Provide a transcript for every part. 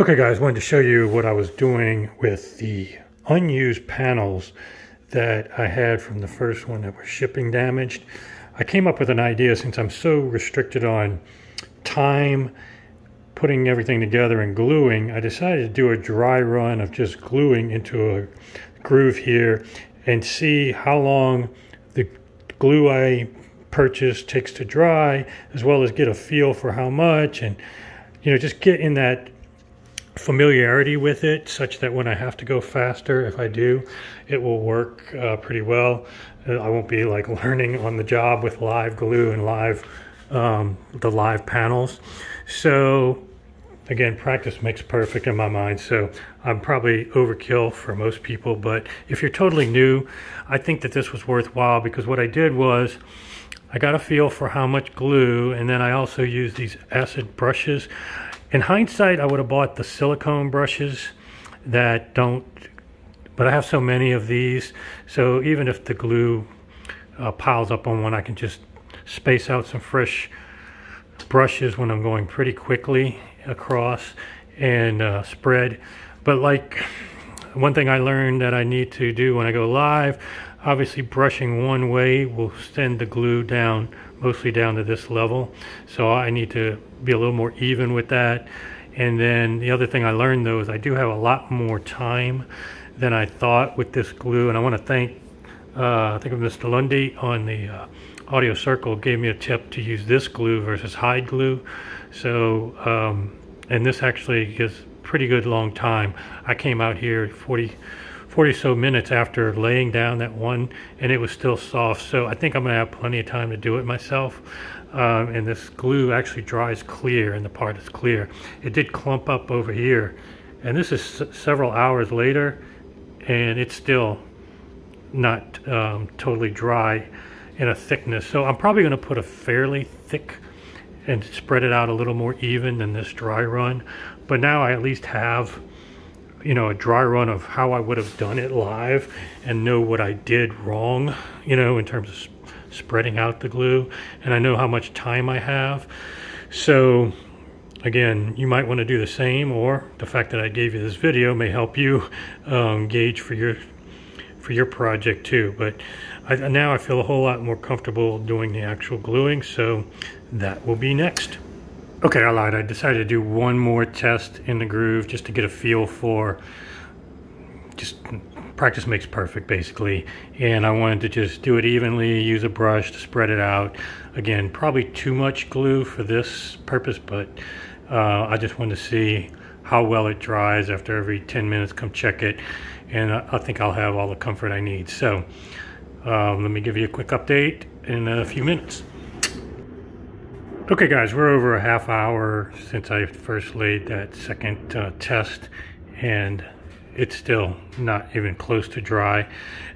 Okay guys, wanted to show you what I was doing with the unused panels that I had from the first one that were shipping damaged. I came up with an idea, since I'm so restricted on time putting everything together and gluing, I decided to do a dry run of just gluing into a groove here and see how long the glue I purchased takes to dry, as well as get a feel for how much, and you know, just get in that familiarity with it such that when I have to go faster, if I do, it will work pretty well. I won't be like learning on the job with live glue and live the live panels. So again, practice makes perfect in my mind, so I'm probably overkill for most people, but if you're totally new, I think that this was worthwhile, because what I did was I got a feel for how much glue, and then I also used these acid brushes. In hindsight, I would have bought the silicone brushes that don't, but I have so many of these, so even if the glue piles up on one, I can just space out some fresh brushes when I'm going pretty quickly across and spread. But like one thing I learned that I need to do when I go live, obviously brushing one way will send the glue down, mostly down to this level, so I need to be a little more even with that. And then the other thing I learned though is I do have a lot more time than I thought with this glue, and I want to thank I think of Mr. Lundy on the Audio Circle, gave me a tip to use this glue versus hide glue. So and this actually gives pretty good long time. I came out here 40 so minutes after laying down that one, and it was still soft, so I think I'm gonna have plenty of time to do it myself. And this glue actually dries clear, and the part is clear. It did clump up over here, and this is several hours later, and it's still not totally dry in a thickness. So I'm probably gonna put a fairly thick and spread it out a little more even than this dry run, but now I at least have, you know, a dry run of how I would have done it live and know what I did wrong, you know, in terms of spreading out the glue, and I know how much time I have. So again, you might want to do the same, or the fact that I gave you this video may help you gauge for your project too. But now I feel a whole lot more comfortable doing the actual gluing, so that will be next. Okay, I lied. I decided to do one more test in the groove just to get a feel for, just practice makes perfect basically, and I wanted to just do it evenly, use a brush to spread it out. Again, probably too much glue for this purpose, but I just wanted to see how well it dries. After every 10 minutes, come check it, and I think I'll have all the comfort I need. So let me give you a quick update in a few minutes. Okay guys, we're over a half hour since I first laid that second test, and it's still not even close to dry.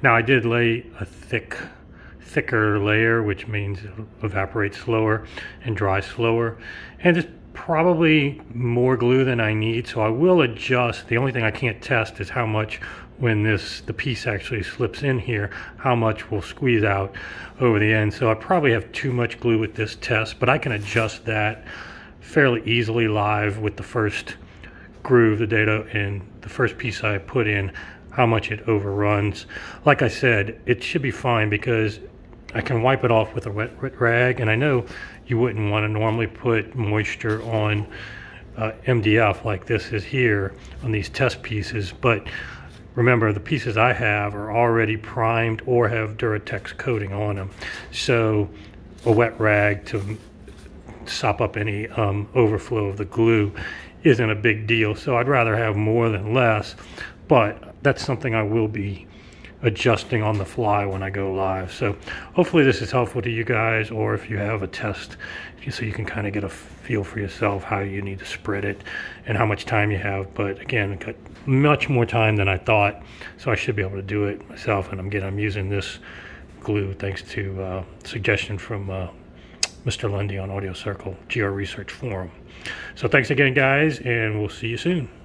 Now I did lay a thicker layer, which means it evaporates slower and dries slower, and it's probably more glue than I need, so I will adjust. The only thing I can't test is how much, when the piece actually slips in here, how much will squeeze out over the end. So I probably have too much glue with this test, but I can adjust that fairly easily live with the first groove, the data, and the first piece I put in, how much it overruns. Like I said, it should be fine because I can wipe it off with a wet rag, and I know you wouldn't want to normally put moisture on MDF like this is here on these test pieces, but remember, the pieces I have are already primed or have Duratex coating on them, so a wet rag to sop up any overflow of the glue isn't a big deal. So I'd rather have more than less, but that's something I will be adjusting on the fly when I go live. So hopefully this is helpful to you guys, or if you have a test, so you can kind of get a feel for yourself how you need to spread it and how much time you have. But again, I've got much more time than I thought, so I should be able to do it myself. And again, I'm using this glue thanks to suggestion from Mr. Lundy on Audio Circle GR Research Forum. So thanks again guys, and we'll see you soon.